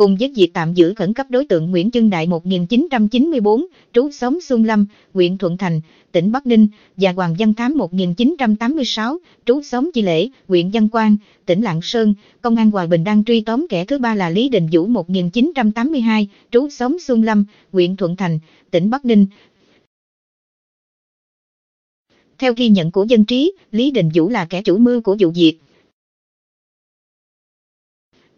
cùng với việc tạm giữ khẩn cấp đối tượng Nguyễn Chương Đại 1994, trú xóm Xuân Lâm, huyện Thuận Thành, tỉnh Bắc Ninh, và Hoàng Văn Thám 1986, trú xóm Chi Lễ, huyện Văn Quan, tỉnh Lạng Sơn. Công an Hòa Bình đang truy tóm kẻ thứ ba là Lý Đình Vũ 1982, trú xóm Xuân Lâm, huyện Thuận Thành, tỉnh Bắc Ninh. Theo ghi nhận của dân trí, Lý Đình Vũ là kẻ chủ mưu của vụ việc.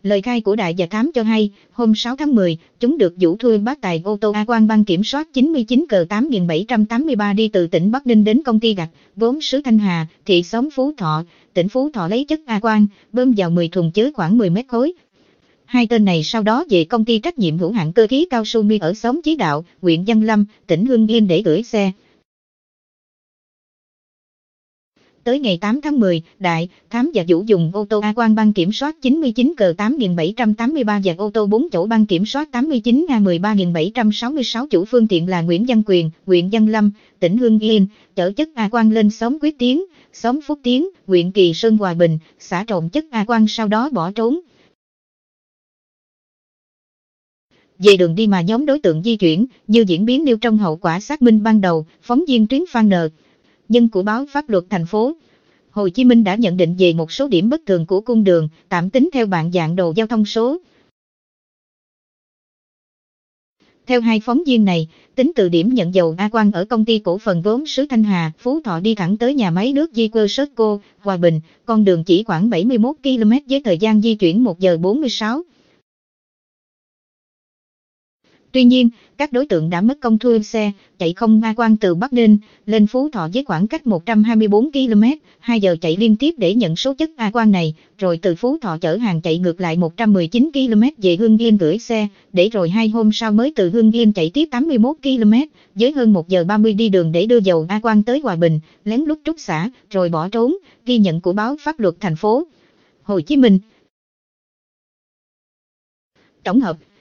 Lời khai của Đại và Thám cho hay, hôm 6 tháng 10, chúng được Vũ thuê bác tài ô tô A Quang Ban kiểm soát 99C8783 đi từ tỉnh Bắc Ninh đến công ty gạch, vốn xứ Thanh Hà, thị xóm Phú Thọ, tỉnh Phú Thọ lấy chất A Quang, bơm vào 10 thùng chứa khoảng 10 mét khối. Hai tên này sau đó về công ty trách nhiệm hữu hạn cơ khí cao su Mi ở xóm Chí Đạo, huyện Văn Lâm, tỉnh Hưng Yên để gửi xe. Tới ngày 8 tháng 10, Đại, Thám và Vũ dùng ô tô A Quang Ban kiểm soát 99C8783 và ô tô 4 chỗ Ban kiểm soát 89A13766 chủ phương tiện là Nguyễn Văn Quyền, huyện Văn Lâm, tỉnh Hưng Yên, chở chất A Quang lên xóm Quyết Tiến, xóm Phúc Tiến, huyện Kỳ Sơn Hòa Bình, xả trộn chất A Quang sau đó bỏ trốn. Về đường đi mà nhóm đối tượng di chuyển, như diễn biến nêu trong hậu quả xác minh ban đầu, phóng viên Tuyến Phan Nờ, nhân của báo Pháp luật thành phố Hồ Chí Minh đã nhận định về một số điểm bất thường của cung đường, tạm tính theo bản dạng đồ giao thông số. Theo hai phóng viên này, tính từ điểm nhận dầu A Quang ở công ty cổ phần vốn xứ Thanh Hà, Phú Thọ đi thẳng tới nhà máy nước Zeeco, Hòa Bình, con đường chỉ khoảng 71 km với thời gian di chuyển 1 giờ 46. Tuy nhiên, các đối tượng đã mất công thuê xe, chạy không A Quang từ Bắc Ninh lên Phú Thọ với khoảng cách 124 km, 2 giờ chạy liên tiếp để nhận số chất A Quang này, rồi từ Phú Thọ chở hàng chạy ngược lại 119 km về Hưng Yên gửi xe, để rồi hai hôm sau mới từ Hưng Yên chạy tiếp 81 km, với hơn 1 giờ 30 đi đường để đưa dầu A Quang tới Hòa Bình, lén lút trút xả, rồi bỏ trốn, ghi nhận của báo Pháp luật thành phố Hồ Chí Minh. Tổng hợp.